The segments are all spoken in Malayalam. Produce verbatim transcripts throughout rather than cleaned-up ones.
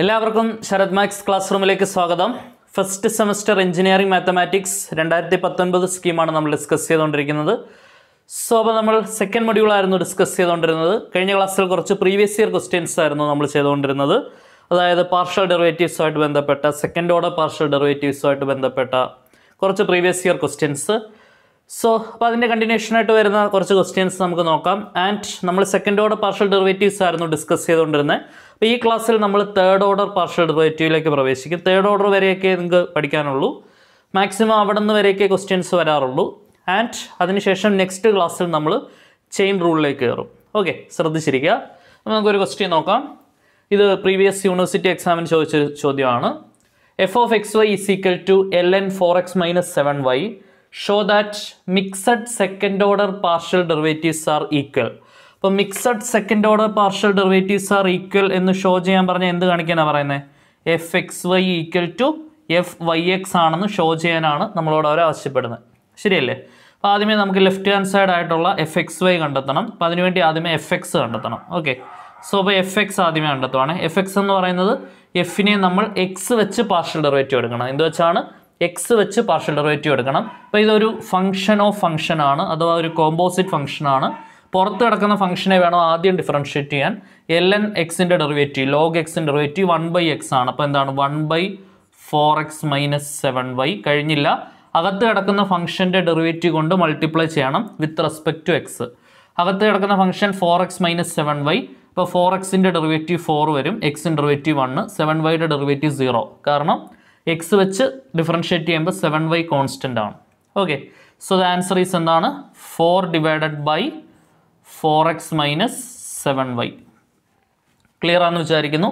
എല്ലാവർക്കും ശരത് മാത്സ് ക്ലാസ് റൂമിലേക്ക് സ്വാഗതം. ഫസ്റ്റ് സെമസ്റ്റർ എഞ്ചിനീയറിംഗ് മാത്തമാറ്റിക്സ് രണ്ടായിരത്തി പത്തൊൻപത് സ്കീമാണ് നമ്മൾ ഡിസ്കസ് ചെയ്തുകൊണ്ടിരിക്കുന്നത്. സോ അപ്പോൾ നമ്മൾ സെക്കൻഡ് മൊഡ്യൂളായിരുന്നു ഡിസ്കസ് ചെയ്തുകൊണ്ടിരുന്നത്. കഴിഞ്ഞ ക്ലാസ്സിൽ കുറച്ച് പ്രീവിയസ് ഇയർ ക്വസ്റ്റ്യൻസ് ആയിരുന്നു നമ്മൾ ചെയ്തുകൊണ്ടിരുന്നത്. അതായത് പാർഷ്യൽ ഡെറിവേറ്റീവ്സുമായിട്ട് ബന്ധപ്പെട്ട, സെക്കൻഡ് ഓർഡർ പാർഷ്യൽ ഡെറിവേറ്റീവ്സുമായിട്ട് ബന്ധപ്പെട്ട കുറച്ച് പ്രീവിയസ് ഇയർ ക്വസ്റ്റ്യൻസ്. സോ അപ്പോൾ അതിൻ്റെ കണ്ടിന്യൂഷനായിട്ട് വരുന്ന കുറച്ച് ക്വസ്റ്റ്യൻസ് നമുക്ക് നോക്കാം. ആൻഡ് നമ്മൾ സെക്കൻഡ് ഓർഡർ പാർഷ്യൽ ഡെറിവേറ്റീവ്സ് ആയിരുന്നു ഡിസ്കസ് ചെയ്തുകൊണ്ടിരുന്നത്. അപ്പോൾ ഈ ക്ലാസ്സിൽ നമ്മൾ തേർഡ് ഓർഡർ പാർഷ്യൽ ഡെറിവേറ്റീവിലേക്ക് പ്രവേശിക്കും. തേർഡ് ഓർഡർ വരെയൊക്കെ നിങ്ങൾക്ക് പഠിക്കാനുള്ളൂ, മാക്സിമം അവിടെ നിന്ന് വരെയൊക്കെ ക്വസ്റ്റ്യൻസ് വരാറുള്ളൂ. ആൻഡ് അതിനുശേഷം നെക്സ്റ്റ് ക്ലാസ്സിൽ നമ്മൾ ചെയിൻ റൂളിലേക്ക് കയറും. ഓക്കെ, ശ്രദ്ധിച്ചിരിക്കുക. നമുക്കൊരു ക്വസ്റ്റ്യൻ നോക്കാം. ഇത് പ്രീവിയസ് യൂണിവേഴ്സിറ്റി എക്സാമിന് ചോദിച്ചൊരു ചോദ്യമാണ്. F of X Y is equal to L N four X minus seven Y. Show that mixed second order partial derivatives are equal. അപ്പോൾ mixed second order partial derivatives are equal എന്ന് ഷോ ചെയ്യാൻ പറഞ്ഞാൽ എന്ത് കാണിക്കാനാണ് പറയുന്നത്? F X Y equal to F Y X ആണെന്ന് ഷോ ചെയ്യാനാണ് നമ്മളോട് അവർ ആവശ്യപ്പെടുന്നത്. ശരിയല്ലേ? അപ്പോൾ ആദ്യമേ നമുക്ക് ലെഫ്റ്റ് ഹാൻഡ് സൈഡ് ആയിട്ടുള്ള എഫ് എക്സ് വൈ കണ്ടെത്തണം. അപ്പോൾ അതിനുവേണ്ടി ആദ്യമേ എഫ് എക്സ് കണ്ടെത്തണം. ഓക്കെ, സോ അപ്പോൾ എഫ് എക്സ് ആദ്യമേ കണ്ടെത്തുവാണ്. എഫ് എക്സ് എന്ന് പറയുന്നത് എഫിനെ നമ്മൾ എക്സ് വെച്ച് പാർഷ്യൽ ഡെറിവേറ്റീവ് എടുക്കണം. എന്ത് വെച്ചാണ്? എക്സ് വെച്ച് പാർഷ്യൽ ഡെറിവേറ്റീവ് എടുക്കണം. അപ്പോൾ ഇതൊരു ഫംഗ്ഷൻ ഓഫ് ഫംഗ്ഷനാണ്, അഥവാ ഒരു കോമ്പോസിറ്റ് ഫംഗ്ഷനാണ്. പുറത്ത് കിടക്കുന്ന ഫംഗ്ഷനെ വേണം ആദ്യം ഡിഫറൻഷ്യേറ്റ് ചെയ്യാൻ. എൽ എൻ എക്സിൻ്റെ ഡെറിവേറ്റീവ്, ലോഗ് എക്സിൻ്റെ ഡെറിവേറ്റീവ് വൺ ബൈ എക്സ് ആണ്. അപ്പോൾ എന്താണ്? One by four X minus seven Y. കഴിഞ്ഞില്ല, അകത്ത് കിടക്കുന്ന ഫംഗ്ഷൻ്റെ ഡെറിവേറ്റീവ് കൊണ്ട് മൾട്ടിപ്ലൈ ചെയ്യണം വിത്ത് റെസ്പെക്ട് ടു എക്സ്. അകത്ത് കിടക്കുന്ന function four X minus seven Y. അപ്പോൾ ഫോർ എക്സിൻ്റെ ഡെറിവേറ്റീവ് ഫോർ വരും, എക്സിൻ്റെ ഡെറിവേറ്റീവ് വണ്ണ്, സെവൻ വൈയുടെ ഡെറിവേറ്റീവ് സീറോ. കാരണം എക്സ് വെച്ച് ഡിഫറൻഷ്യേറ്റ് ചെയ്യുമ്പോൾ സെവൻ വൈ കോൺസ്റ്റൻ്റ് ആണ്. Okay, so the answer is എന്താണ്? Four divided by four X minus seven Y. Clear ആണെന്ന് വിചാരിക്കുന്നു.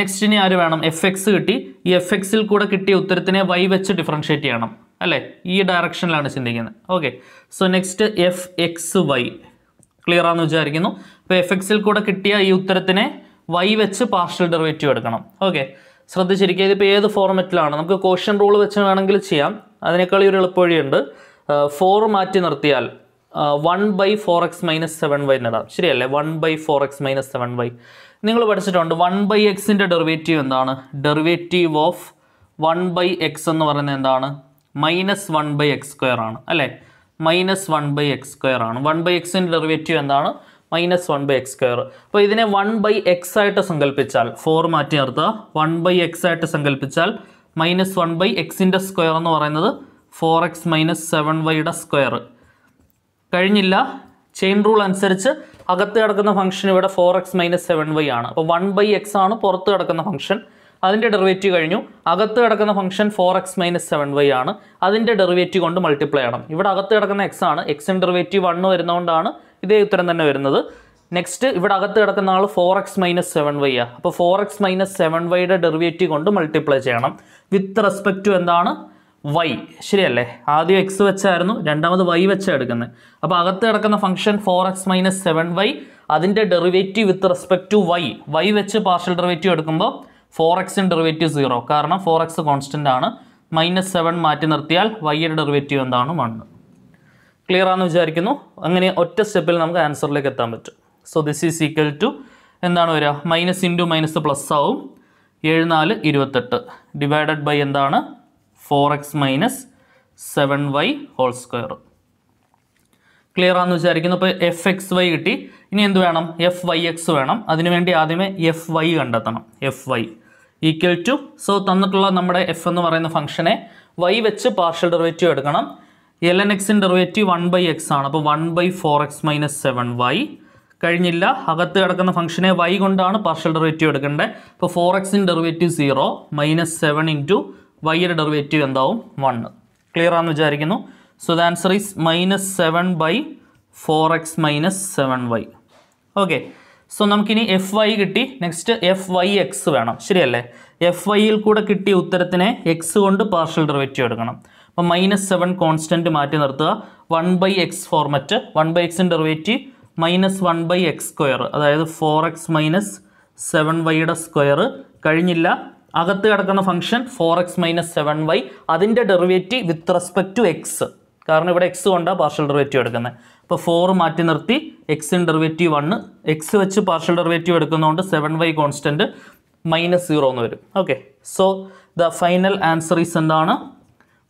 നെക്സ്റ്റ് ഇനി ആര് വേണം? എഫ് എക്സ് കിട്ടി. ഈ എഫ് എക്സിൽ കൂടെ കിട്ടിയ ഉത്തരത്തിനെ വൈ വെച്ച് ഡിഫറൻഷ്യേറ്റ് ചെയ്യണം, അല്ലേ? ഈ ഡയറക്ഷനിലാണ് ചിന്തിക്കുന്നത്. Okay, so next F X Y. Clear ആണെന്ന് വിചാരിക്കുന്നു. അപ്പോൾ എഫ് എക്സിൽ കൂടെ കിട്ടിയ ഈ ഉത്തരത്തിനെ വൈ വെച്ച് പാർഷ്യൽ ഡെറിവേറ്റീവ് എടുക്കണം. ഓക്കെ, ശ്രദ്ധിച്ചിരിക്കുക. ഇതിപ്പോൾ ഏത് ഫോർമാറ്റിലാണ്? നമുക്ക് ക്വോഷ്യൻ്റ് റൂൾ വെച്ച് വേണമെങ്കിൽ ചെയ്യാം. അതിനേക്കാൾ ഒരു എളുപ്പവഴിയുണ്ട്. ഫോർ മാറ്റി നിർത്തിയാൽ one by four X minus seven Y എന്നിടാം. ശരിയല്ലേ? One by four X minus seven Y നിങ്ങൾ പഠിച്ചിട്ടുണ്ട്. വൺ ബൈ എക്സിൻ്റെ ഡെറിവേറ്റീവ് എന്താണ്? Derivative of one by X എന്ന് പറയുന്നത് എന്താണ്? Minus one by X square ആണ്, അല്ലേ? Minus one by X square ആണ്. വൺ ബൈ എക്സിൻ്റെ ഡെറിവേറ്റീവ് എന്താണ്? Minus one by X square. അപ്പോൾ ഇതിനെ വൺ ബൈ എക്സ് ആയിട്ട് സങ്കല്പിച്ചാൽ, ഫോർ മാറ്റി നിർത്തുക, വൺ ബൈ എക്സ് ആയിട്ട് സങ്കല്പിച്ചാൽ മൈനസ് വൺ ബൈ എക്സിൻ്റെ സ്ക്വയർ എന്ന് പറയുന്നത് ഫോർ എക്സ് മൈനസ് സെവൻ വൈയുടെ സ്ക്വയർ. കഴിഞ്ഞില്ല, ചെയിൻ റൂൾ അനുസരിച്ച് അകത്ത് കിടക്കുന്ന ഫംഗ്ഷൻ ഇവിടെ four X minus seven Y ആണ്. അപ്പോൾ വൺ ബൈ എക്സ് ആണ് പുറത്ത് കിടക്കുന്ന ഫംഗ്ഷൻ, അതിൻ്റെ ഡെറിവേറ്റീവ് കഴിഞ്ഞു. അകത്ത് കിടക്കുന്ന function four X minus seven Y ആണ്, അതിൻ്റെ ഡെറിവേറ്റീവ് കൊണ്ട് മൾട്ടിപ്ലൈ ചെയ്യണം. ഇവിടെ അകത്ത് കിടക്കുന്ന എക്സ് ആണ്, എക്സിൻ്റെ ഡെറിവേറ്റീവ് വൺ വരുന്നതുകൊണ്ടാണ് ഇതേ ഉത്തരം തന്നെ വരുന്നത്. നെക്സ്റ്റ് ഇവിടെ അകത്ത് കിടക്കുന്ന ആൾ four X minus seven Y ആണ്. അപ്പോൾ ഫോർ എക്സ് മൈനസ് സെവൻ വൈയുടെ ഡെറിവേറ്റീവ് കൊണ്ട് മൾട്ടിപ്ലൈ ചെയ്യണം വിത്ത് റെസ്പെക്റ്റ് ടു എന്താണ്? വൈ. ശരിയല്ലേ? ആദ്യം എക്സ് വെച്ചായിരുന്നു, രണ്ടാമത് വൈ വെച്ചാണ് എടുക്കുന്നത്. അപ്പോൾ അകത്ത് കിടക്കുന്ന function four X minus seven Y, അതിൻ്റെ derivative with respect to Y. Y വെച്ച് പാർഷ്യൽ ഡെറിവേറ്റീവ് എടുക്കുമ്പോൾ ഫോർ എക്സിൻ്റെ ഡെറിവേറ്റീവ് സീറോ, കാരണം ഫോർ എക്സ് കോൺസ്റ്റൻ്റ് ആണ്. മൈനസ് സെവൻ മാറ്റി നിർത്തിയാൽ വൈയുടെ ഡെറിവേറ്റീവ് എന്താണ്? വൺ. ക്ലിയർ ആണെന്ന് വിചാരിക്കുന്നു. അങ്ങനെ ഒറ്റ സ്റ്റെപ്പിൽ നമുക്ക് ആൻസറിലേക്ക് എത്താൻ പറ്റും. So this is equal to എന്താണ് വരിക? മൈനസ് ഇൻറ്റു മൈനസ് പ്ലസ് ആവും, ഏഴ് നാല് ഇരുപത്തെട്ട്, ഡിവൈഡഡ് ബൈ എന്താണ്? Four X minus seven Y whole square. Clear ആണെന്ന് വിചാരിക്കുന്നു. അപ്പോൾ എഫ് എക്സ് വൈ കിട്ടി. ഇനി എന്ത് വേണം? എഫ് വൈ എക്സ് വേണം. അതിനുവേണ്ടി ആദ്യമേ എഫ് വൈ കണ്ടെത്തണം. F Y equal to, so തന്നിട്ടുള്ള നമ്മുടെ എഫ് എന്ന് പറയുന്ന ഫംഗ്ഷനെ വൈ വെച്ച് പാർഷ്യൽ ഡെറിവേറ്റീവ് എടുക്കണം. എൽ എൻ എക്സിൻ്റെ ഡെറിവേറ്റീവ് വൺ ബൈ എക്സ് ആണ്. അപ്പോൾ one by four X minus seven Y. കഴിഞ്ഞില്ല, അകത്ത് കിടക്കുന്ന ഫംഗ്ഷനെ വൈ കൊണ്ടാണ് പാർഷ്യൽ ഡെറിവേറ്റീവ് എടുക്കേണ്ടത്. അപ്പോൾ ഫോർ എക്സിൻ്റെ derivative zero, minus seven into വൈയുടെ ഡെറിവേറ്റീവ് എന്താവും? വൺ. ക്ലിയർ ആണെന്ന് വിചാരിക്കുന്നു. So the answer is minus seven by four X minus seven Y. Okay, so നമുക്കിനി എഫ് വൈ കിട്ടി. നെക്സ്റ്റ് എഫ് വൈ എക്സ് വേണം. ശരിയല്ലേ? എഫ് വൈയിൽ കൂടെ കിട്ടിയ ഉത്തരത്തിനെ എക്സ് കൊണ്ട് പാർഷ്യൽ ഡെറിവേറ്റീവ് എടുക്കണം. അപ്പോൾ മൈനസ് സെവൻ കോൺസ്റ്റൻറ്റ് മാറ്റി നിർത്തുക. One by X format, one by എക്സിൻ്റെ derivative minus one by X square, അതായത് ഫോർ എക്സ് മൈനസ് സെവൻ വൈയുടെ സ്ക്വയർ. കഴിഞ്ഞില്ല, അകത്ത് കിടക്കുന്ന function four X minus seven Y, അതിൻ്റെ derivative with respect to X, കാരണം ഇവിടെ എക്സ് കൊണ്ടാണ് പാർഷ്യൽ ഡെറിവേറ്റീവ് എടുക്കുന്നത്. അപ്പോൾ ഫോർ മാറ്റി നിർത്തി എക്സിൻ്റെ ഡെറിവേറ്റീവ് വണ്ണ്, എക്സ് വെച്ച് പാർഷ്യൽ ഡെറിവേറ്റീവ് എടുക്കുന്നതുകൊണ്ട് seven Y constant. minus zero. Okay. So, the final answer is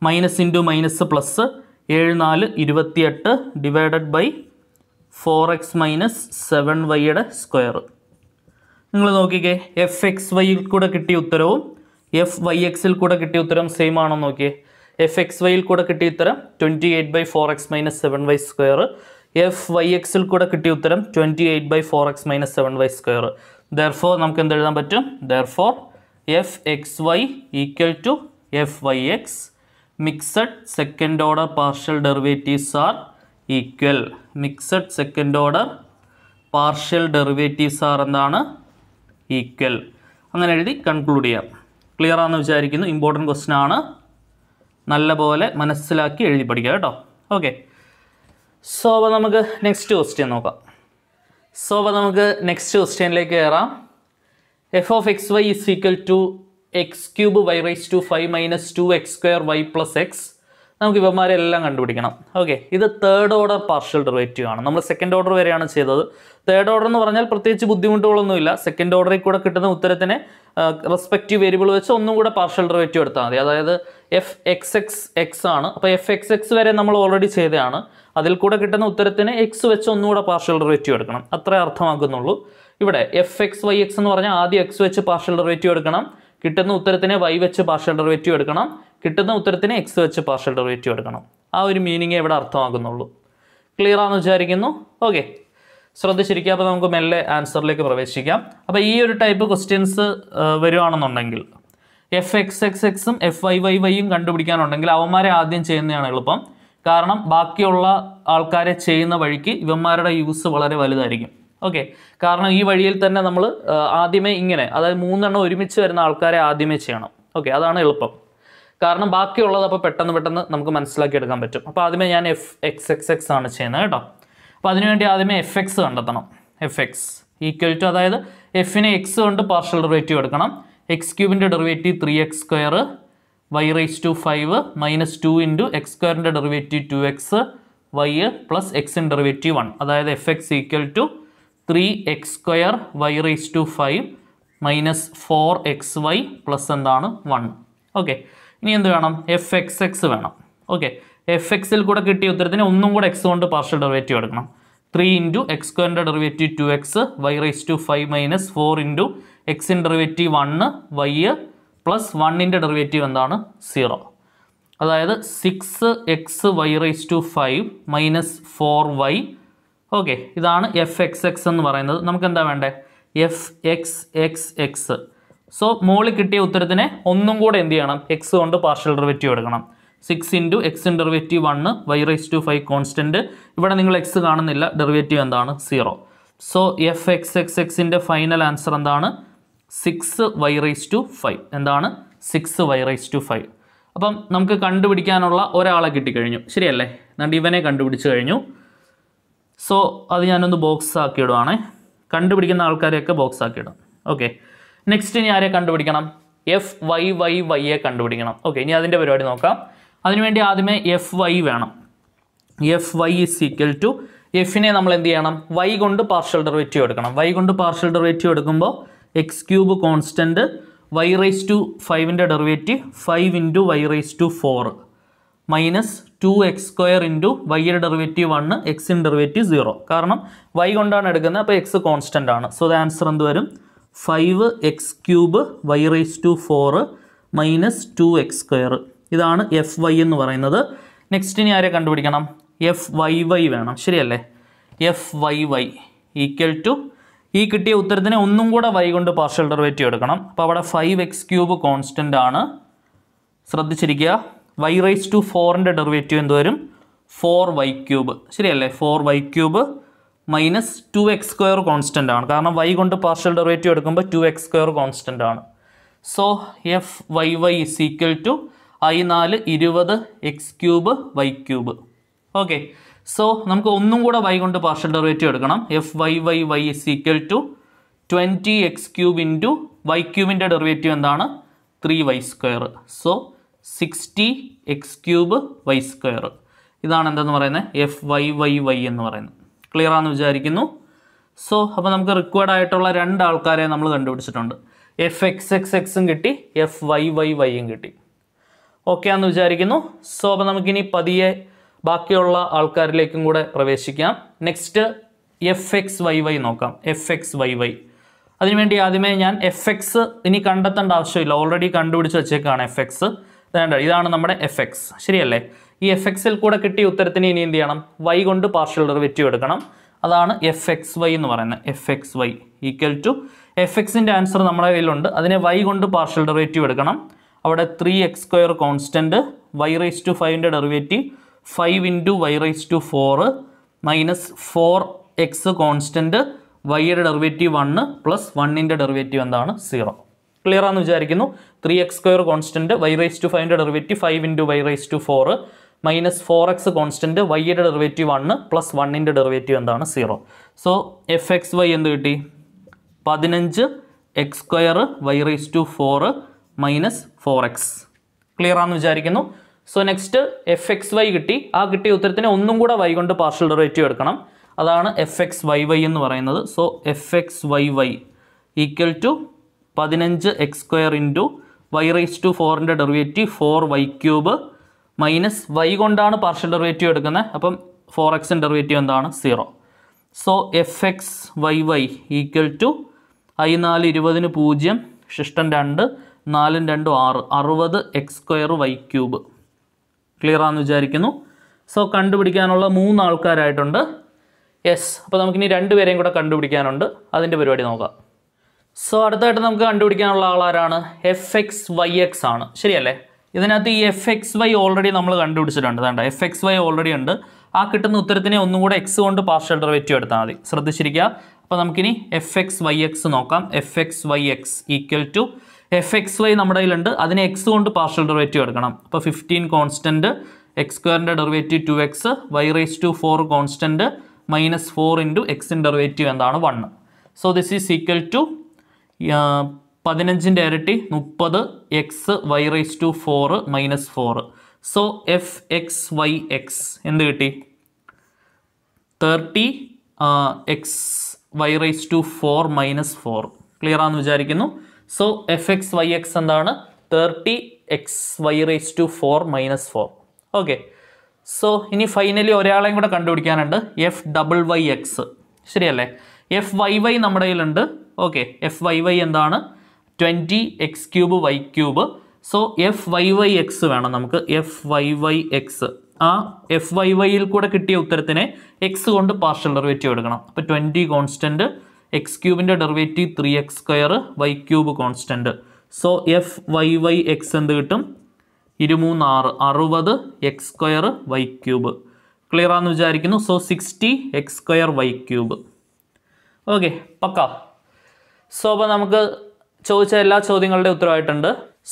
minus into minus plus seventy-four twenty-eight divided by four x minus seven y square. Fxy kuda kitti uttaravum fyx kuda kitti uttaravum same aanu nokki. Fxy kuda kitti uttaram twenty-eight by four x minus seven y square. Fyx kuda kitti uttaram twenty-eight by four x minus seven y square. Therefore namukku endu ezhudhan pattum? Therefore fxy equal to fyx mixed second order partial derivatives are equal. Mixed second order partial derivatives are endana equal. അങ്ങനെ എഴുതി കൺക്ലൂഡ് ചെയ്യാം. ക്ലിയർ ആണെന്ന് വിചാരിക്കുന്നു. ഇമ്പോർട്ടൻറ്റ് ക്വസ്റ്റ്യൻ ആണ്. നല്ലപോലെ മനസ്സിലാക്കി എഴുതി പഠിക്കുക കേട്ടോ. ഓക്കെ. സോ അപ്പോൾ നമുക്ക് നെക്സ്റ്റ് ക്വസ്റ്റ്യൻ നോക്കാം. സോ അപ്പോൾ നമുക്ക് നെക്സ്റ്റ് ക്വസ്റ്റ്യനിലേക്ക് കയറാം. F of X Y is equal to X cube Y raise to five minus two X square Y plus X. നമുക്ക് ഇവന്മാരെല്ലാം കണ്ടുപിടിക്കണം. ഓക്കെ, ഇത് തേർഡ് ഓർഡർ പാർഷ്യൽ ഡെറിവേറ്റീവ് ആണ്. നമ്മൾ സെക്കൻഡ് ഓർഡർ വരെയാണ് ചെയ്തത്. തേർഡ് ഓർഡർ എന്ന് പറഞ്ഞാൽ പ്രത്യേകിച്ച് ബുദ്ധിമുട്ടുകളൊന്നുമില്ല. സെക്കൻഡ് ഓർഡറിൽ കൂടെ കിട്ടുന്ന ഉത്തരത്തിനെ റെസ്പെക്റ്റീവ് വേരിയബിൾ വെച്ച് ഒന്നും കൂടെ പാർഷ്യൽ ഡെറിവേറ്റീവ് എടുത്താൽ മതി. അതായത് എഫ് എക്സ് എക്സ് എക്സ് ആണ്. അപ്പോൾ എഫ് എക്സ് എക്സ് വരെ നമ്മൾ ഓൾറെഡി ചെയ്തതാണ്. അതിൽ കൂടെ കിട്ടുന്ന ഉത്തരത്തിന് എക്സ് വെച്ച് ഒന്നുകൂടെ പാർഷ്യൽ ഡെറിവേറ്റീവ് എടുക്കണം. അത്രേ അർത്ഥമാക്കുന്നുള്ളൂ. ഇവിടെ എഫ് എക്സ് വൈ എക്സ് എന്ന് പറഞ്ഞാൽ ആദ്യം എക്സ് വെച്ച് പാർഷ്യൽ ഡെറിവേറ്റീവ് എടുക്കണം. കിട്ടുന്ന ഉത്തരത്തിന് വൈ വെച്ച് പാർഷ്യൽ ഡെറിവേറ്റീവ് എടുക്കണം. കിട്ടുന്ന ഉത്തരത്തിന് എക്സ് വെച്ച് പാർഷ്യൽ ഡെറിവേറ്റീവ് എടുക്കണം. ആ ഒരു മീനിങ്ങേ ഇവിടെ അർത്ഥമാക്കുന്നുള്ളൂ. ക്ലിയർ ആണെന്ന് വിചാരിക്കുന്നു. ഓക്കെ, ശ്രദ്ധിച്ചിരിക്കുക. അപ്പോൾ നമുക്ക് മെല്ലെ ആൻസറിലേക്ക് പ്രവേശിക്കാം. അപ്പോൾ ഈ ഒരു ടൈപ്പ് ക്വസ്റ്റ്യൻസ് വരുവാണെന്നുണ്ടെങ്കിൽ എഫ് എക്സ് എക്സ് എക്സും എഫ് വൈ വൈ വൈയും കണ്ടുപിടിക്കാനുണ്ടെങ്കിൽ അവന്മാരെ ആദ്യം ചെയ്യുന്നതാണ് എളുപ്പം. കാരണം ബാക്കിയുള്ള ആൾക്കാരെ ചെയ്യുന്ന വഴിക്ക് ഇവന്മാരുടെ യൂസ് വളരെ വലുതായിരിക്കും. ഓക്കെ, കാരണം ഈ വഴിയിൽ തന്നെ നമ്മൾ ആദ്യമേ ഇങ്ങനെ, അതായത് മൂന്നെണ്ണം ഒരുമിച്ച് വരുന്ന ആൾക്കാരെ ആദ്യമേ ചെയ്യണം. ഓക്കെ, അതാണ് എളുപ്പം. കാരണം ബാക്കിയുള്ളത് അപ്പോൾ പെട്ടെന്ന് പെട്ടെന്ന് നമുക്ക് മനസ്സിലാക്കിയെടുക്കാൻ പറ്റും. അപ്പോൾ ആദ്യമേ ഞാൻ എഫ് എക്സ് എക്സ് എക്സ് ആണ് ചെയ്യുന്നത് കേട്ടോ. അപ്പോൾ അതിനുവേണ്ടി ആദ്യമേ എഫ് എക്സ് കണ്ടെത്തണം. എഫ് എക്സ് ഈക്വൽ ടു, അതായത് എഫിനെ എക്സ് കൊണ്ട് പാർഷ്യൽ ഡെറിവേറ്റീവ് എടുക്കണം. എക്സ് ക്യൂബിൻ്റെ derivative three X square Y raise to five minus two into X സ്ക്വയറിൻ്റെ derivative two X Y plus എക്സിൻ്റെ ഡെറിവേറ്റീവ് വൺ. അതായത് F X equal to three X square Y raise to five minus four X Y plus എന്താണ് വൺ. ഓക്കെ, ഇനി എന്ത് വേണം? എഫ് എക്സ് എക്സ് വേണം. ഓക്കെ, എഫ് എക്സിൽ കൂടെ കിട്ടിയ ഉത്തരത്തിന് ഒന്നും കൂടെ എക്സ് കൊണ്ട് പാർഷ്യൽ ഡെറിവേറ്റീവ് എടുക്കണം. ത്രീ ഇൻറ്റു എക്സ് സ്ക്വയറിൻ്റെ derivative two X Y raise to five minus four into എക്സിൻ്റെ ഡെറിവേറ്റീവ് വണ്ണ് വൈ പ്ലസ് വണ്ണിൻ്റെ ഡെറിവേറ്റീവ് എന്താണ് സീറോ. അതായത് six X Y raise to five minus four Y. Okay, ഇതാണ് എഫ് എക്സ് എക്സ് എന്ന് പറയുന്നത്. നമുക്ക് എന്താ വേണ്ടേ? F X X X. So മോളിൽ കിട്ടിയ ഉത്തരത്തിനെ ഒന്നും കൂടെ എന്ത് ചെയ്യണം? എക്സ് കൊണ്ട് പാർഷ്യൽ ഡെറിവേറ്റീവ് എടുക്കണം. സിക്സ് ഇൻറ്റു എക്സിൻ്റെ derivative one Y raise to five constant. ഇവിടെ നിങ്ങൾ എക്സ് കാണുന്നില്ല. ഡെറിവേറ്റീവ് എന്താണ്? Zero. So F X X എക്സിൻ്റെ ഫൈനൽ ആൻസർ എന്താണ്? Six Y raise to five. എന്താണ്? Six Y raise to five. അപ്പം നമുക്ക് കണ്ടുപിടിക്കാനുള്ള ഒരാളെ കിട്ടിക്കഴിഞ്ഞു, ശരിയല്ലേ? എന്നിട്ട് ഇവനെ കണ്ടുപിടിച്ച് കഴിഞ്ഞു. സോ അത് ഞാനൊന്ന് ബോക്സ് ആക്കിയിടുവാണേ. കണ്ടുപിടിക്കുന്ന ആൾക്കാരെയൊക്കെ ബോക്സ് ആക്കിയിടാം. ഓക്കെ, നെക്സ്റ്റ് ഇനി ആരെ കണ്ടുപിടിക്കണം? എഫ് വൈ വൈ വൈയെ കണ്ടുപിടിക്കണം. ഓക്കെ, ഇനി അതിൻ്റെ പരിപാടി നോക്കാം. അതിനുവേണ്ടി ആദ്യമേ എഫ് വൈ വേണം. F Y is equal to, എഫിനെ നമ്മൾ എന്ത് ചെയ്യണം? വൈ കൊണ്ട് പാർഷ്യൽ ഡെറിവേറ്റീവ് എടുക്കണം. വൈ കൊണ്ട് പാർഷ്യൽ ഡെറിവേറ്റീവ് എടുക്കുമ്പോൾ X cube constant Y raise to ഫൈവിൻ്റെ derivative five into Y raise to four minus two X square into വൈയുടെ ഡെറിവേറ്റീവ് വണ്ണ് എക്സിൻ്റെ ഡെറിവേറ്റീവ് സീറോ. കാരണം വൈ കൊണ്ടാണ് എടുക്കുന്നത്, അപ്പോൾ എക്സ് കോൺസ്റ്റൻ്റ് ആണ്. സോ അത് ആൻസർ എന്ത് വരും? Five X cube Y raise to four minus two X square. ഇതാണ് എഫ് വൈ എന്ന് പറയുന്നത്. നെക്സ്റ്റ് ഇനി ആരെ കണ്ടുപിടിക്കണം? എഫ് വൈ വൈ വേണം, ശരിയല്ലേ? F Y Y equal to, ഈ കിട്ടിയ ഉത്തരത്തിന് ഒന്നും കൂടെ വൈ കൊണ്ട് പാർഷ്യൽ ഡെറിവേറ്റീവ് എടുക്കണം. അപ്പോൾ അവിടെ ഫൈവ് എക്സ് ക്യൂബ് കോൺസ്റ്റൻ്റ് ആണ്, ശ്രദ്ധിച്ചിരിക്കുക. വൈ റൈസ് ടു ഫോറിൻ്റെ ഡെറിവേറ്റീവ് എന്ത് വരും? ഫോർ വൈ ക്യൂബ്, ശരിയല്ലേ? Four Y cube minus two X square constant ആണ്. കാരണം വൈ കൊണ്ട് പാർഷ്യൽ ഡെറിവേറ്റീവ് എടുക്കുമ്പോൾ ടു എക്സ് സ്ക്വയർ കോൺസ്റ്റൻ്റ് ആണ്. So F Y Y is equal to ഐ നാല് ഇരുപത് X cube Y cube. Okay, so നമുക്ക് ഒന്നും കൂടെ വൈ കൊണ്ട് പാർഷ്യൽ ഡെറിവേറ്റീവ് എടുക്കണം. F Y Y Y is equal to twenty X cube into Y ക്യൂബിൻ്റെ ഡെറിവേറ്റീവ് എന്താണ്? Three Y square. So sixty X cube Y square. ഇതാണ് എന്തെന്ന് പറയുന്നത്? എഫ് വൈ വൈ വൈ എന്ന് പറയുന്നത്. ക്ലിയർ ആണെന്ന് വിചാരിക്കുന്നു. സോ അപ്പോൾ നമുക്ക് റിക്വയർഡ് ആയിട്ടുള്ള രണ്ടാൾക്കാരെ നമ്മൾ കണ്ടുപിടിച്ചിട്ടുണ്ട്. fxxx കിട്ടി fyy യും കിട്ടി. ഓക്കെ ആണെന്ന് വിചാരിക്കുന്നു. സോ അപ്പോൾ നമുക്കിനി പതിയെ ബാക്കിയുള്ള ആൾക്കാരിലേക്കും കൂടെ പ്രവേശിക്കാം. നെക്സ്റ്റ് fxyy നോക്കാം. fxyy അതിനുവേണ്ടി ആദ്യമേ ഞാൻ fx ഇനി കണ്ടെത്തേണ്ട ആവശ്യമില്ല, ഓൾറെഡി കണ്ടുപിടിച്ച് വെച്ചേക്കാണ് fx. വേണ്ട, ഇതാണ് നമ്മുടെ fx, ശരിയല്ലേ? ഈ fxൽ കൂടെ കിട്ടിയ ഉത്തരത്തിന് ഇനി എന്ത് ചെയ്യണം? y കൊണ്ട് പാർഷ്യൽ ഡെറിവേറ്റീവ് എടുക്കണം. അതാണ് fxy എന്ന് പറയുന്നത്. fxy ഈക്വൽ ടു fxന്റെ ആൻസർ നമ്മുടെ കയ്യിലുണ്ട്, അതിനെ y കൊണ്ട് പാർഷ്യൽ ഡെറിവേറ്റീവ് എടുക്കണം. അവിടെ three X square constant, y rice to ഫൈവിൻ്റെ derivative five into y rice to four minus four X constant, വൈയുടെ ഡെറിവേറ്റീവ് വണ്ണ് പ്ലസ് വണ്ണിൻ്റെ ഡെറിവേറ്റീവ് എന്താണ്? സീറോ. ക്ലിയർ ആണെന്ന് വിചാരിക്കുന്നു. Three X square constant, y rice to ഫൈവിൻ്റെ derivative five into y rice to four minus four X constant, വൈയുടെ ഡെറിവേറ്റീവ് വണ്ണ് പ്ലസ് വണ്ണിൻ്റെ ഡെറിവേറ്റീവ് എന്താണ്? Zero. So F X Y എന്ത് കിട്ടി? പതിനഞ്ച് X square y rice to four minus four X. Clear ആണെന്ന് വിചാരിക്കുന്നു. So next F X Y കിട്ടി. ആ കിട്ടിയ ഉത്തരത്തിന് ഒന്നും കൂടെ y കൊണ്ട് പാർഷ്യൽ ഡെറിവേറ്റീവ് എടുക്കണം. അതാണ് എഫ് എക്സ് വൈ വൈ എന്ന് പറയുന്നത്. So F X Y Y equal to പതിനഞ്ച് X square into Y raise to ഫോറിൻ്റെ derivative four Y cube minus Y കൊണ്ടാണ് പാർഷ്യൽ ഡെറിവേറ്റീവ് എടുക്കുന്നത്, അപ്പം ഫോർ എക്സിൻ്റെ ഡെറിവേറ്റീവ് എന്താണ്? Zero. So F X Y Y equal to ഐ നാല് ഇരുപതിന് പൂജ്യം, ശിഷ്ടം രണ്ട്, നാലും രണ്ടും ആറ്, അറുപത് X square Y cube. Clear ആണെന്ന് വിചാരിക്കുന്നു. സോ കണ്ടുപിടിക്കാനുള്ള മൂന്ന് ആൾക്കാരായിട്ടുണ്ട്. യെസ്, അപ്പോൾ നമുക്കിനി രണ്ടുപേരെയും കൂടെ കണ്ടുപിടിക്കാനുണ്ട്, അതിൻ്റെ പരിപാടി നോക്കാം. സോ അടുത്തായിട്ട് നമുക്ക് കണ്ടുപിടിക്കാനുള്ള ആളാരാണ്? എഫ് എക്സ് വൈ എക്സ് ആണ്, ശരിയല്ലേ? ഇതിനകത്ത് ഈ എഫ് എക്സ് വൈ ഓൾറെഡി നമ്മൾ കണ്ടുപിടിച്ചിട്ടുണ്ട്. വേണ്ട, എഫ് എക്സ് വൈ ഓൾറെഡി ഉണ്ട്. ആ കിട്ടുന്ന ഉത്തരത്തിനെ ഒന്നും കൂടെ എക്സ് കൊണ്ട് പാർഷ്യൽ ഡെറിവേറ്റീവ് എടുത്താൽ മതി, ശ്രദ്ധിച്ചിരിക്കുക. അപ്പോൾ നമുക്കിനി എഫ് എക്സ് വൈ എക്സ് നോക്കാം. F X Y X equal to F X Y നമ്മുടെ കയ്യിലുണ്ട്, അതിനെ എക്സ് കൊണ്ട് പാർഷ്യൽ ഡെറിവേറ്റീവ് എടുക്കണം. അപ്പോൾ ഫിഫ്റ്റീൻ കോൺസ്റ്റൻറ്റ്, എക്സ് സ്ക്വയറിൻ്റെ derivative two X, Y raise to four constant minus four into എക്സിൻ്റെ ഡെറിവേറ്റീവ് എന്താണ്? One. So this is equal to പതിനഞ്ചിൻ്റെ ഇരട്ടി മുപ്പത് X Y raise to four minus four. So F X Y X എന്ത് കിട്ടി? Thirty X Y raise to four minus four. Clear ആണെന്ന് വിചാരിക്കുന്നു. So F X Y X എന്താണ്? Thirty X Y raise to four minus four. Okay. So ഇനി ഫൈനലി ഒരാളെയും കൂടെ കണ്ടുപിടിക്കാനുണ്ട്, എഫ് ഡബിൾ വൈ എക്സ്, ശരിയല്ലേ? എഫ് വൈ വൈ നമ്മുടെ കയ്യിലുണ്ട്. ഓക്കെ, എഫ് വൈ വൈ എന്താണ്? Twenty X cube Y cube. So F Y Y X വേണം നമുക്ക്. എഫ് വൈ വൈ എക്സ്, ആ എഫ് വൈ വൈയിൽ കൂടെ കിട്ടിയ ഉത്തരത്തിനെ എക്സ് കൊണ്ട് പാർഷ്യൽ ഡെറിവേറ്റീവ് എടുക്കണം. അപ്പോൾ ട്വൻറ്റി കോൺസ്റ്റൻറ്റ്, എക്സ് ക്യൂബിൻ്റെ derivative three X square, Y cube constant. So F Y Y X എന്ത് കിട്ടും? ഇരുമൂന്നാറ്, അറുപത് X square Y cube. Clear ആണെന്ന് വിചാരിക്കുന്നു. So sixty X square Y cube. Okay, പക്ക. സോ അപ്പോൾ നമുക്ക് ചോദിച്ച എല്ലാ ചോദ്യങ്ങളുടെ ഉത്തരവായിട്ടുണ്ട്.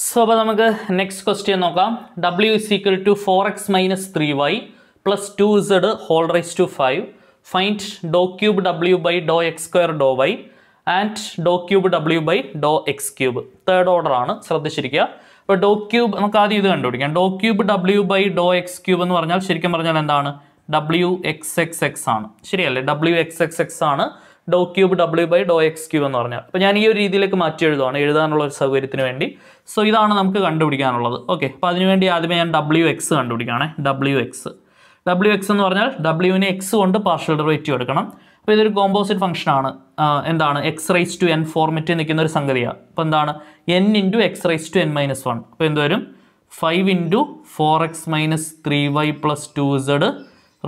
സോ അപ്പോൾ നമുക്ക് നെക്സ്റ്റ് ക്വസ്റ്റ്യൻ നോക്കാം. W is equal to four X minus three Y plus two Z whole raise to five. Find Dr cube W by Dr X square Dr Y and do cube W by Dr X cube. Third order ആണ്, ശ്രദ്ധിച്ചിരിക്കുക. അപ്പോൾ ഡോ ക്യൂബ് നമുക്ക് ആദ്യം ഇത് കണ്ടുപിടിക്കാം. Do cube W by Dr X cube എന്ന് പറഞ്ഞാൽ ശരിക്കും പറഞ്ഞാൽ എന്താണ്? ഡബ്ല്യു എക്സ് എക്സ് എക്സ് ആണ്, ശരിയല്ലേ? ഡബ്ല്യു എക്സ് എക്സ് എക്സ് ആണ് do cube W by Dr X cube എന്ന് പറഞ്ഞാൽ. അപ്പോൾ ഞാൻ ഈ ഒരു രീതിയിലേക്ക് മാറ്റി എഴുതുകയാണ്, എഴുതാനുള്ള ഒരു സൗകര്യത്തിന് വേണ്ടി. സോ ഇതാണ് നമുക്ക് കണ്ടുപിടിക്കാനുള്ളത്. ഓക്കെ, അപ്പോൾ അതിനുവേണ്ടി ആദ്യമേ ഞാൻ ഡബ്ല്യു എക്സ് കണ്ടുപിടിക്കുകയാണേ. ഡബ്ല്യു എക്സ് ഡബ്ല്യു എക്സ് എന്ന് പറഞ്ഞാൽ ഡബ്ല്യുവിനെ എക്സ് കൊണ്ട് പാർഷ്യൽ ഡെറിവേറ്റീവ് എടുക്കണം. അപ്പോൾ ഇതൊരു കോമ്പോസിറ്റ് ഫംഗ്ഷനാണ്. എന്താണ്? X raise to N format നിൽക്കുന്ന ഒരു സംഗതിയാണ്. അപ്പോൾ എന്താണ്? N into X raise to N minus one. അപ്പോൾ എന്ത് വരും? Five into four X minus three Y plus two Z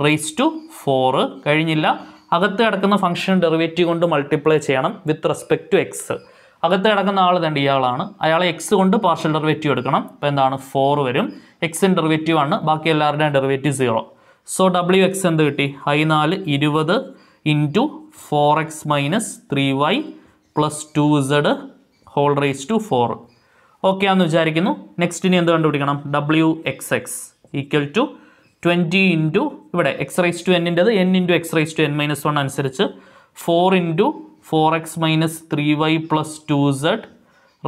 raise to four. കഴിഞ്ഞില്ല, അകത്ത് കിടക്കുന്ന ഫംഗ്ഷൻ ഡെറിവേറ്റീവ് കൊണ്ട് മൾട്ടിപ്ലൈ ചെയ്യണം വിത്ത് റെസ്പെക്ട് ടു എക്സ്. അകത്ത് കിടക്കുന്ന ആൾ തന്നെ ഇയാളാണ്, അയാളെ എക്സ് കൊണ്ട് പാർഷ്യൽ ഡെറിവേറ്റീവ് എടുക്കണം. അപ്പോൾ എന്താണ്? ഫോർ വരും. എക്സിൻ്റെ ഡെറിവേറ്റീവ് ആണ്, ബാക്കി എല്ലാവരുടെയും derivative zero. So W X എന്ത് കിട്ടി? ഐ നാല് ഇരുപത് into four X minus three Y plus two Z whole raise to four. Okay ആണെന്ന് വിചാരിക്കുന്നു. നെക്സ്റ്റ് ഇനി എന്ത് കണ്ടുപിടിക്കണം? W X X equal to twenty into ഇവിടെ എക്സ് റൈസ് ടു എന്നിൻ്റെത് N into X raise to N minus one അനുസരിച്ച് four into four X minus three Y plus two Z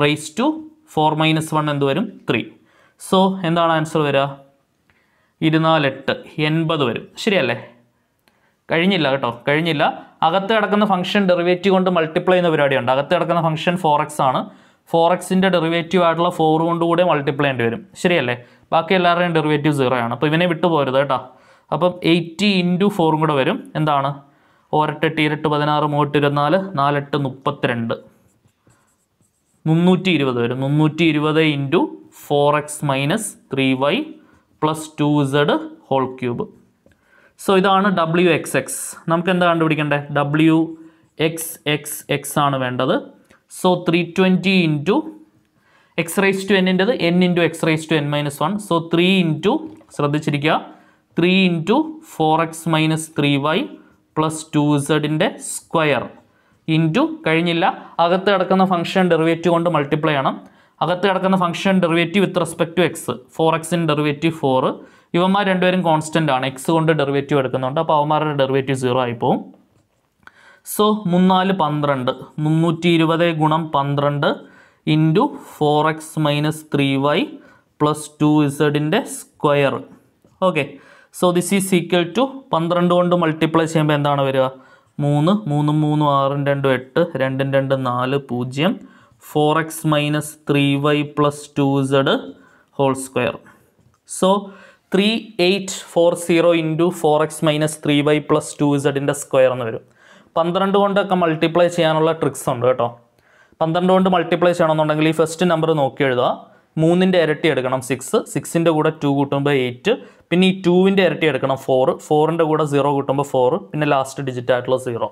raise to four minus one എന്ത് വരും? ത്രീ. സോ എന്താണ് ആൻസർ വരിക? ഇരുപത്തിനാലെട്ട് എൺപത് വരും, ശരിയല്ലേ? കഴിഞ്ഞില്ല കേട്ടോ, കഴിഞ്ഞില്ല. അകത്ത് കിടക്കുന്ന ഫംഗ്ഷൻ ഡെറിവേറ്റീവ് കൊണ്ട് മൾട്ടിപ്ലൈ ചെയ്യുന്ന പരിപാടിയുണ്ട്. അകത്ത് കിടക്കുന്ന ഫംഗ്ഷൻ ഫോർ എക്സ് ആണ്, four x in the derivative addle four one to multiply and verum. Shriele. Bakella derivative zero. Pivene with the word eighty into four verum and dana or at a tier to banana motiranala, nalet nupatrend. Mumuti river, Mumuti river into four x minus three y plus two z whole cube. So, this is W X X. W X X X. So, three hundred twenty into x raised to n into the n into x raised to n minus one. So, three into three into four x minus three y plus two z in the square into the function derivative on multiply. The function derivative with respect to x. four x in derivative four. If we have constant x, derivative derivative zero. So, three hundred twelve into four x minus three y plus two z in the square. Okay. So, this is equal to twelve multiply three, three, three, six, two, eight, two, two, four, zero, four x minus three y plus two z whole square. So, three thousand eight hundred forty into four x minus three y plus two z in the square. twelve multiply cheyanalla tricks undu ketto. twelve multiply cheyanonnengil first number nokki ezhudha. three inde irati edukanam six, six inde kuda two kootumba eight, pinne two inde irati edukanam four, four inde kuda zero kootumba four, pinne last digit aayittulla zero.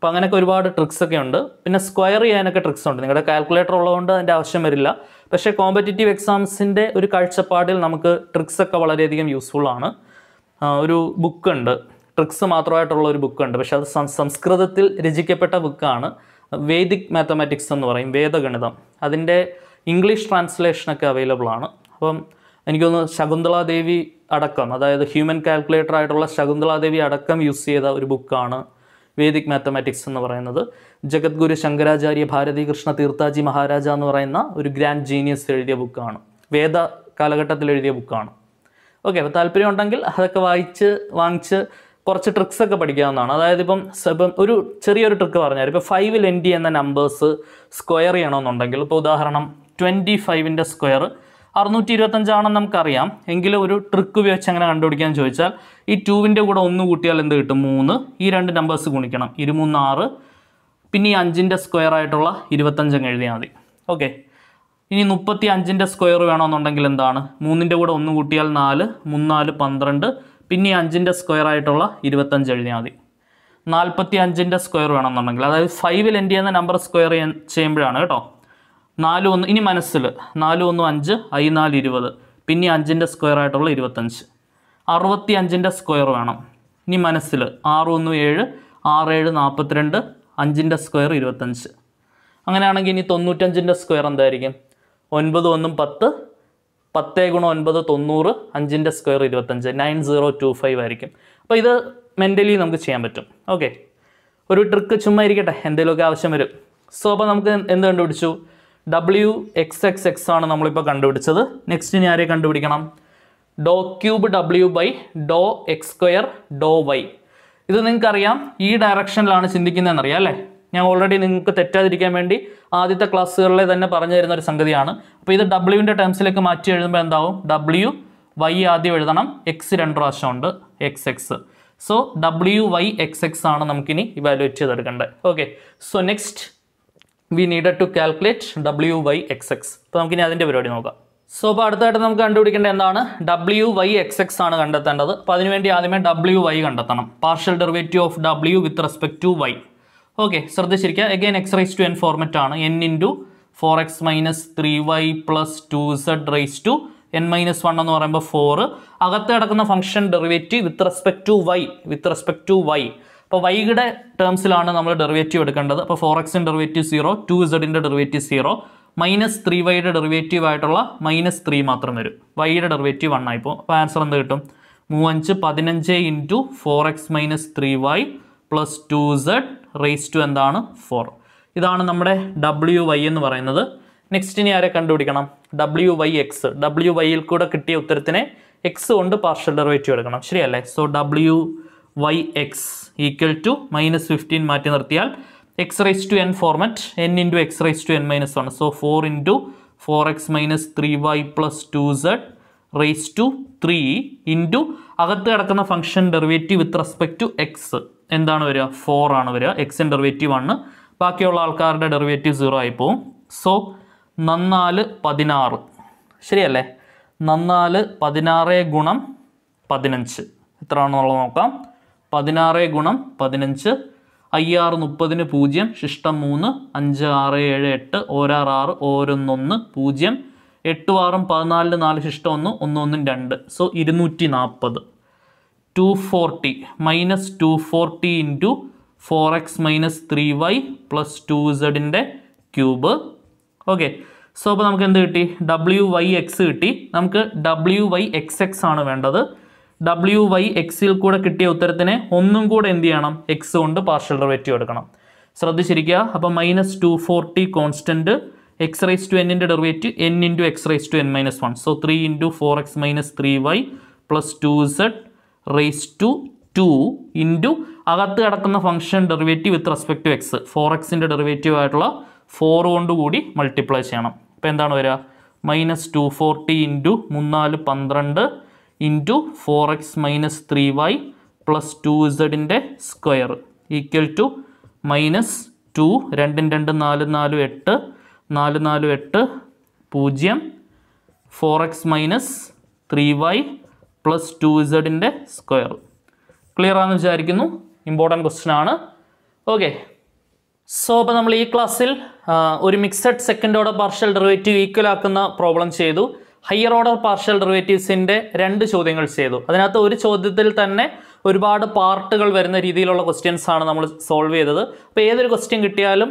So, we have a tricks. We have square tricks. We have a calculator. But in competitive exams, we have tricks. We have book. Tricks book. Sanskrit is Vedic mathematics. That is English translation available. Shakuntala Devi Adakam, the human calculator, Shakuntala Devi Adakam, use a book. Vedic mathematics ennu parayanathu Jagat Guru Shankaracharya Bharathi Krishna Tirthaji Maharaja ennu parayna oru grand genius ezhudhiya book aanu. Veda kalagattathil ezhudhiya book aanu. Okay, appo thalpariyam undengil adakku vaayichu vaangichu korchu tricks okke padikkavunnana. Adayathu ippom oru cheriya oru trick paranjaru. Ippo five il end cheyyana numbers square cheyanonnundengil ippo udaharanam twenty-five inde square six twenty-five ആണെന്ന് നമുക്കറിയാം. എങ്കിലും ഒരു ട്രിക്ക് ഉപയോഗിച്ച് അങ്ങനെ കണ്ടുപിടിക്കാൻ ചോദിച്ചാൽ ഈ രണ്ട് ന്റെ കൂടെ ഒന്ന് കൂട്ടിയാൽ എന്ത് കിട്ടും? മൂന്ന്. ഈ രണ്ട് നമ്പേഴ്സ് ഗുണിക്കണം. ഇരുപത്തിമൂന്ന് ആറ് പിന്നെ ഈ അഞ്ച് ന്റെ സ്ക്വയർ ആയിട്ടുള്ള ഇരുപത്തിയഞ്ച് എന്ന് എഴുതിയാൽ മതി. ഓക്കേ. ഇനി മുപ്പത്തിയഞ്ച് ന്റെ സ്ക്വയർ വേണമെന്നുണ്ടെങ്കിൽ എന്താണ്? മൂന്ന് ന്റെ കൂടെ ഒന്ന് കൂട്ടിയാൽ നാല്, മൂന്ന് നാല് പന്ത്രണ്ട് പിന്നെ ഈ അഞ്ച് ന്റെ സ്ക്വയർ ആയിട്ടുള്ള ഇരുപത്തിയഞ്ച് എഴുതിയാൽ മതി. നാല്പത്തിയഞ്ച് ന്റെ സ്ക്വയർ വേണമെന്നുണ്ടെങ്കിൽ അതായത് five ൽ എൻഡ് ചെയ്യുന്ന നമ്പർ സ്ക്വയർ ചെയ്യുമ്പോഴാണ് കേട്ടോ. നാല് ഒന്ന് ഇനി മനസ്സിൽ നാല് ഒന്ന് അഞ്ച് ഐ നാല് ഇരുപത് പിന്നെ അഞ്ച് ന്റെ സ്ക്വയർ ആയിട്ടുള്ള ഇരുപത്തിയഞ്ച് അറുപത്തിയഞ്ച് ന്റെ സ്ക്വയർ വേണം ഇനി മനസ്സിൽ ആറ് ഒന്ന് ഏഴ് ആറ് ഏഴ് നാല്പത്തിരണ്ട് അഞ്ച് ന്റെ സ്ക്വയർ ഇരുപത്തിയഞ്ച് അങ്ങനെയാണെങ്കിൽ ഇനി തൊണ്ണൂറ്റിയഞ്ച് ന്റെ സ്ക്വയർ എന്തായിരിക്കും ഒൻപത് ഒന്നും പത്ത് പത്ത് ഗുണം ഒൻപത് തൊണ്ണൂറ് അഞ്ച് ന്റെ സ്ക്വയർ ഇരുപത്തിയഞ്ച് ഒൻപതിനായിരത്തി ഇരുന്നൂറ്റി പതിനാറ് ആയിരിക്കും അപ്പോൾ ഇത് മെന്റലി നമുക്ക് ചെയ്യാൻ പറ്റും ഓക്കേ ഒരു ട്രിക്ക് ചുമ്മാ ഇരിക്കട്ടെ എന്തെങ്കിലും ആവശ്യം വരും സോ അപ്പോൾ നമുക്ക് എന്ത് കണ്ടുപിടിച്ചു W X X X ആണ് നമ്മൾ ഇപ്പോൾ കണ്ടുപിടിച്ചത് നെക്സ്റ്റ് ഇനി ആരെ കണ്ടുപിടിക്കണം ഡോ cube W by do x square do y ഇത് നിങ്ങൾക്ക് അറിയാം ഈ ഡയറക്ഷനിലാണ് ചിന്തിക്കുന്നതെന്ന് അറിയാം അല്ലേ ഞാൻ ഓൾറെഡി നിങ്ങൾക്ക് തെറ്റാതിരിക്കാൻ വേണ്ടി ആദ്യത്തെ ക്ലാസ്സുകളിലെ തന്നെ പറഞ്ഞു തരുന്ന ഒരു സംഗതിയാണ് അപ്പോൾ ഇത് W ന്റെ ടേംസിലേക്ക് മാറ്റി എഴുതുമ്പോൾ എന്താവും W y ആദ്യം എഴുതണം x രണ്ട് പ്രാവശ്യം ഉണ്ട് X X so W Y X X ആണ് നമുക്ക് ഇനി ഇവാലുവേറ്റ് ചെയ്തെടുക്കേണ്ടത് okay so next we needed to calculate W Y X X. So, we will do So, we will W Y X X. So, W Y. Partial derivative of W with respect to Y. Okay, so again x raised to n format. N into four x minus three y plus two z raised to n minus one and four. Agatha function derivative with respect to Y. With respect to Y. Now, we have the derivative of four x in derivative zero, two z in derivative zero, minus three y derivative minus three. Y derivative one. Now, answer is fifteen into four x minus three y plus two z raised to four. This is W Y. Next, we will calculate W Y X. W Y X is partial derivative. So, W Y X equal to minus fifteen. x raised to n format, n into x raised to n minus one. So four into four x minus three y plus two z raised to three into the function derivative with respect to x. And then four on x and derivative one. Pakiola derivative zero. So Nanal Padinar. Shriele Nanal Padinare Gunam Padinanch. Tranolocam Padinare Gunam Padinanch. I R മുപ്പതിന് പൂജ്യം ശിഷ്ടം മൂന്ന് അഞ്ച് ആറ് ഏഴ് എട്ട് ഓരാറ് ആറ് ഓരോന്നൊന്ന് പൂജ്യം എട്ട് ആറും പതിനാലിന് നാല് ശിഷ്ടം ഒന്ന് ഒന്ന് ഒന്നും രണ്ട് സോ ഇരുന്നൂറ്റി നാൽപ്പത് two forty minus two forty into four X minus three Y plus two സെഡിൻ്റെ ക്യൂബ് ഓക്കെ സോ അപ്പോൾ നമുക്ക് എന്ത് കിട്ടി ഡബ്ല്യു വൈ എക്സ് കിട്ടി നമുക്ക് ഡബ്ല്യു വൈ എക്സ് എക്സ് ആണ് വേണ്ടത് W by X il kuda kittiya uttarathine onnum kuda endu cheyanam X kondu partial derivative edukanam sradhichirikka appo minus two forty constant X raised to N inde derivative N into X raised to N minus one so three into four x minus three y plus two z raised to two into agathu kadakkunna function derivative with respect to X four x inde derivative aayittulla four kondu koodi multiply cheyanam appo endana varia minus two forty into മൂന്ന് പന്ത്രണ്ട് into four x minus three y plus two z in the square equal to minus two രണ്ട് രണ്ട് നാല് നാല് എട്ട് നാല് നാല് എട്ട് പൂജ്യം four x minus three y plus two z in the square. Clear ആണ് വിചാരിക്കുന്നു important question ആണ് okay. So അപ്പോൾ നമ്മൾ ഈ ക്ലാസ്സിൽ ഒരു mixed second order partial derivative equal ആക്കുന്ന പ്രോബ്ലം ചെയ്തു. ഹയർ ഓർഡർ പാർഷ്യൽ ഡെറിവേറ്റീവ്സിന്റെ രണ്ട് ചോദ്യങ്ങൾ ചെയ്തു. അതിനകത്ത് ഒരു ചോദ്യത്തിൽ തന്നെ ഒരുപാട് പാർട്ടുകൾ വരുന്ന രീതിയിലുള്ള ക്വസ്റ്റ്യൻസ് ആണ് നമ്മൾ സോൾവ് ചെയ്തത്. അപ്പോൾ ഏതൊരു ക്വസ്റ്റ്യൻ കിട്ടിയാലും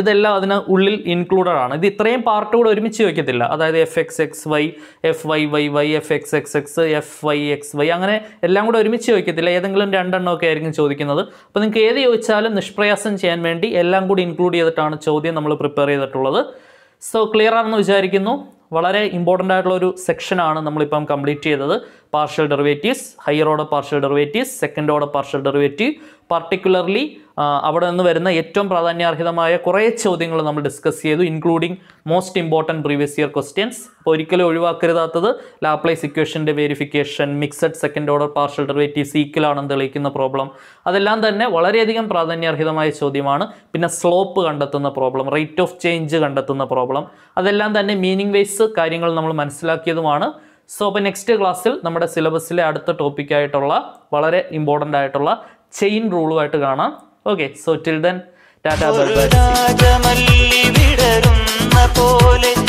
ഇതെല്ലാം അതിന് ഉള്ളിൽ ഇൻക്ലൂഡഡ് ആണ്. ഇത് ഇത്രയും പാർട്ട് കൂടെ ഒരുമിച്ച് വെക്കത്തില്ല. അതായത് F X X Y F Y Y Y F X X X F Y X Y അങ്ങനെ എല്ലാം കൂടെ ഒരുമിച്ച് വെക്കത്തില്ല. ഏതെങ്കിലും രണ്ടെണ്ണമൊക്കെ ആയിരിക്കും ചോദിക്കുന്നത്. അപ്പോൾ നിങ്ങൾക്ക് ഏത് ചോദിച്ചാലും നിഷ്പ്രയാസം ചെയ്യാൻ വേണ്ടി എല്ലാം കൂടി ഇൻക്ലൂഡ് ചെയ്തിട്ടാണ് ചോദ്യം നമ്മൾ പ്രിപ്പയർ ചെയ്തിട്ടുള്ളത്. സോ ക്ലിയർ ആണെന്ന് വിചാരിക്കുന്നു. വളരെ ഇമ്പോർട്ടൻ്റ് ആയിട്ടുള്ള ഒരു സെക്ഷനാണ് നമ്മളിപ്പം കംപ്ലീറ്റ് ചെയ്തത്. Partial derivatives, higher order partial derivatives, second order partial derivative, particularly അവിടെ നിന്ന് വരുന്ന ഏറ്റവും പ്രാധാന്യാർഹിതമായ കുറേ ചോദ്യങ്ങൾ നമ്മൾ ഡിസ്കസ് ചെയ്തു, including most important previous year questions. അപ്പോൾ ഒരിക്കലും ഒഴിവാക്കരുതാത്തത് ലാപ്ലേസ് ഇക്വേഷൻ്റെ verification, mixed second order partial derivatives ഈക്വലാണെന്ന് തെളിയിക്കുന്ന പ്രോബ്ലം, അതെല്ലാം തന്നെ വളരെയധികം പ്രാധാന്യാർഹിതമായ ചോദ്യമാണ്. പിന്നെ സ്ലോപ്പ് കണ്ടെത്തുന്ന പ്രോബ്ലം, റേറ്റ് ഓഫ് ചേഞ്ച് കണ്ടെത്തുന്ന പ്രോബ്ലം, അതെല്ലാം തന്നെ മീനിങ് വൈസ് കാര്യങ്ങൾ നമ്മൾ മനസ്സിലാക്കിയതുമാണ്. സോ അപ്പോൾ നെക്സ്റ്റ് ക്ലാസ്സിൽ നമ്മുടെ സിലബസിലെ അടുത്ത ടോപ്പിക്കായിട്ടുള്ള വളരെ ഇമ്പോർട്ടൻ്റ് ആയിട്ടുള്ള ചെയിൻ റൂളുമായിട്ട് കാണാം. Okay, so till then, tata, bye bye.